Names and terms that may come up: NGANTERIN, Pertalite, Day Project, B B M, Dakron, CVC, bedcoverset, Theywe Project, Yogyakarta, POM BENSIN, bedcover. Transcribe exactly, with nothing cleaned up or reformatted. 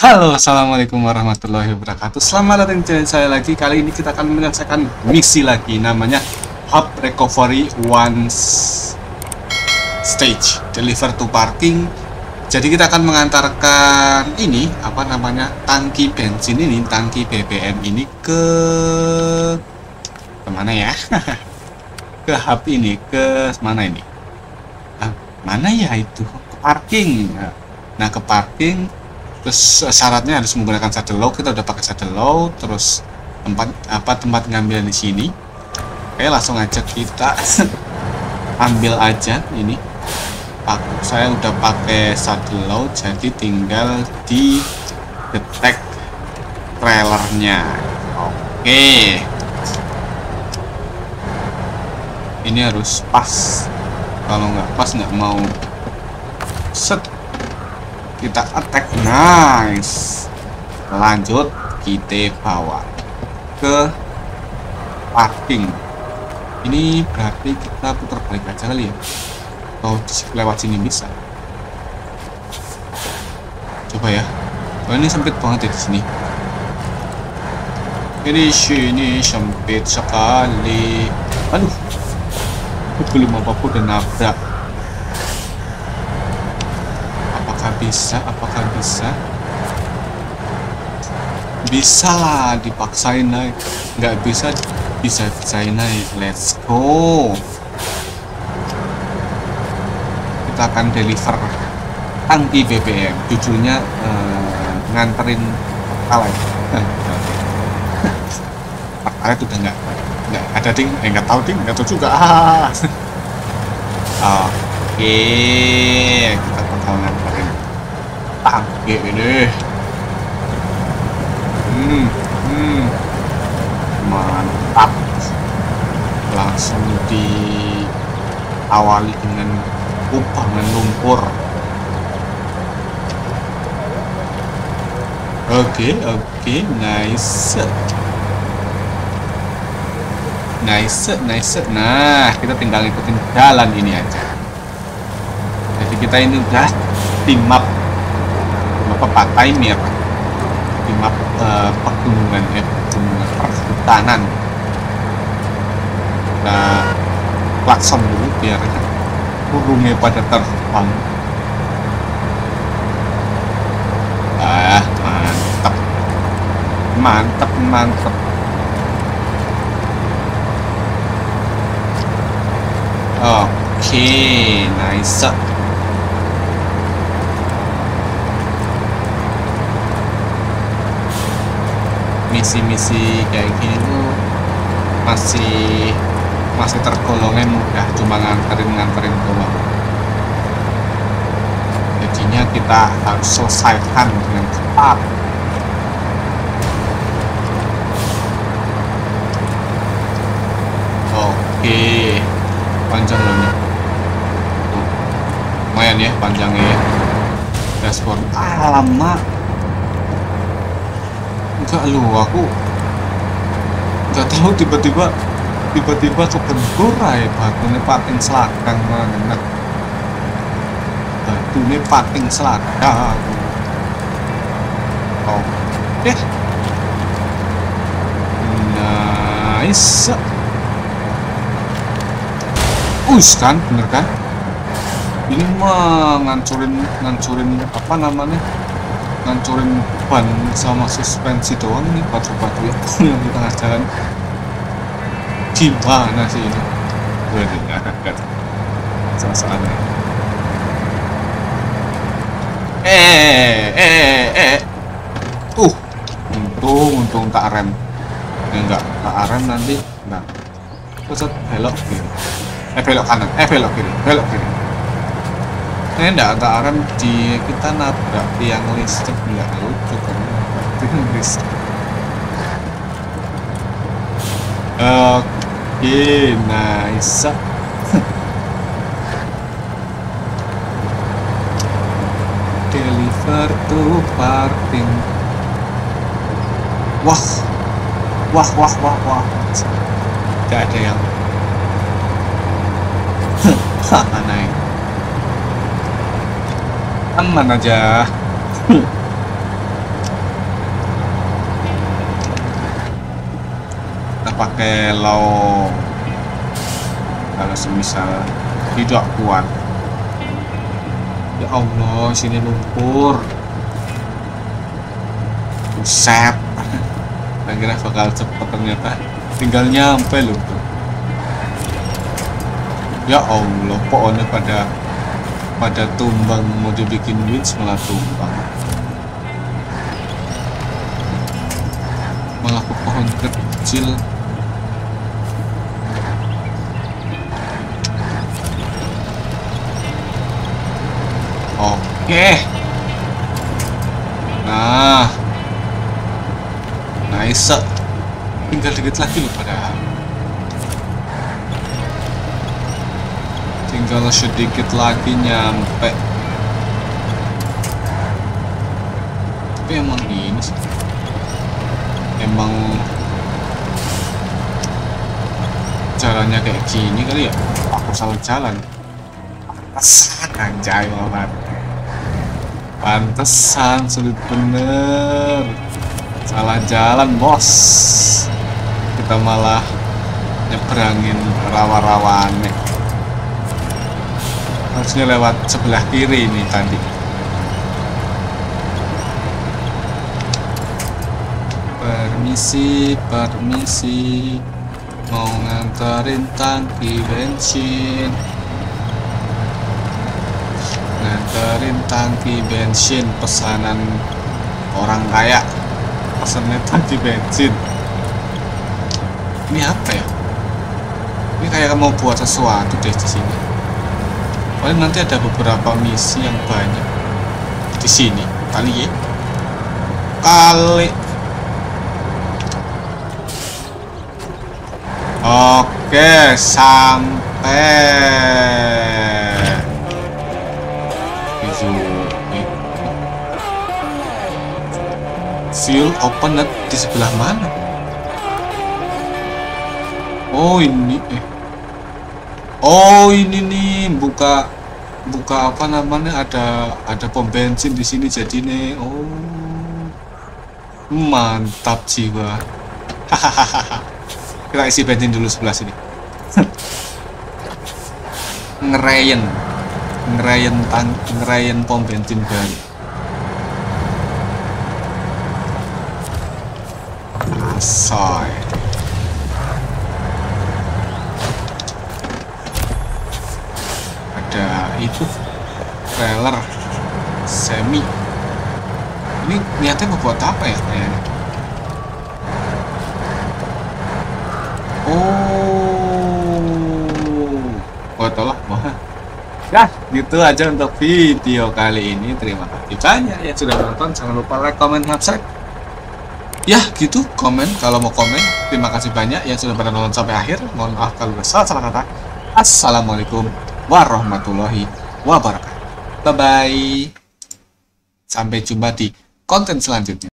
Halo, assalamualaikum warahmatullahi wabarakatuh. Selamat datang di channel saya lagi. Kali ini kita akan menyelesaikan misi lagi, namanya Hub Recovery One Stage Deliver to Parking. Jadi kita akan mengantarkan ini, apa namanya, tangki bensin ini, tangki B B M ini ke kemana ya? Ke hub ini, ke mana ini? Ah, mana ya itu? Ke parking. Nah, ke parking. Terus syaratnya harus menggunakan saddle-low, kita udah pakai saddle-low. Terus tempat apa tempat ngambil di sini. Oke, langsung aja kita ambil aja ini. Saya udah pakai saddle-low, jadi tinggal di detect trailernya. Oke. Ini harus pas. Kalau nggak pas nggak mau set. Kita attack, nice. Lanjut, kita bawa ke parking. Ini berarti kita putar balik aja kali ya. Atau lewat sini bisa. Coba ya. Oh, ini sempit banget ya di sini. Ini sini sempit sekali. Aduh. Aku belum apa-apa udah nabrak. Bisa, apakah bisa? Bisa lah, dipaksain naik. Nggak bisa, bisa dipaksain naik. Let's go. Kita akan deliver tangki B B M. Judulnya eh, nganterin pertalite. Pertalite udah nggak, nggak ada ding, eh, nggak tahu ding, nggak tahu juga. Oke, kita bakal nganterin tangki ini. hmm, hmm. Mantap. Langsung diawali dengan kubangan lumpur. Oke, oke, nice. Nice, nice. Nah, kita tinggal ikutin jalan ini aja. Jadi kita ini udah team up pepatai mir, lima eh, pegunungan, eh, pegunungan perhutanan. Nah, klakson dulu biar burungnya pada terbang. Ah, mantap, mantap, mantap. Oke, nice. Misi-misi kayak gini tuh masih masih tergolongnya mudah, cuma nganterin-nganterin doang. Jadinya kita harus selesaikan dengan cepat. Oke, panjang loh nih. Tuh, lumayan ya panjangnya ya. Dashboard. Alamak. Enggak lu, aku enggak tahu tiba-tiba tiba-tiba kebentur aja batunya pating selatan banget. Batunya pating selatan. Oh. Eh. Nice. Us kan, bener kan? Ini mah ngancurin ngancurin apa namanya? Ngancurin ban sama suspensi doang nih, batu-batu yang di tengah jalan. Gimana sih ini? Gue dengar kan salah-salahnya. eh eh eh uh untung untung tak rem. Enggak tak rem nanti nah pusat belok kiri, eh belok kanan, eh belok kiri, belok kiri. Ini enggak ada arem di kita nabrak tiang listrik, enggak lucu kan? Tiang listrik. Oke, nice. Deliver to parking. Wah, wah, wah, wah, wah. Tidak ada yang sama naik. Aman aja. pakai low kalau semisal tidak kuat. Ya Allah, sini lumpur. Buset. Kira bakal cepet, ternyata tinggal nyampe loh tuh. Ya Allah, pohonnya pada pada tumbang, mau dibikin winch malah tumbang. Malah ke pohon kecil. Oke. Nah. Nice. Tinggal dikit lagi loh padahal. Tinggal sedikit lagi nyampe. Tapi emang ini sih. Emang jalannya kayak gini kali ya. Aku salah jalan. Pantesan anjay malah. Pantesan sulit bener. Salah jalan bos, kita malah nyeberangin rawa-rawane. Harusnya lewat sebelah kiri ini tadi. Permisi, permisi, mau nganterin tangki bensin, nganterin tangki bensin pesanan orang kaya. Pesannya tadi bensin. Ini apa ya? Ini kayak mau buat sesuatu deh di sini. Paling nanti ada beberapa misi yang banyak di sini. Kali ya. Kali. Oke, sampai. Itu. Fuel open net di sebelah mana? Oh ini, eh. oh ini nih buka buka apa namanya, ada ada pom bensin di sini jadi nih. Oh mantap jiwa. Hahaha. Kita isi bensin dulu sebelah sini. ngerayen ngerayen tang ngerayen pom bensin banyak. Side. Ada itu trailer semi. Ini niatnya mau buat apa ya? Oh, buatlah mah. Nah, gitu aja untuk video kali ini. Terima kasih banyak yang sudah menonton. Jangan lupa like, comment, subscribe. Ya gitu, komen kalau mau komen. Terima kasih banyak yang sudah menonton sampai akhir. Mohon maaf kalau ada salah-salah kata. Assalamualaikum warahmatullahi wabarakatuh. Bye-bye. Sampai jumpa di konten selanjutnya.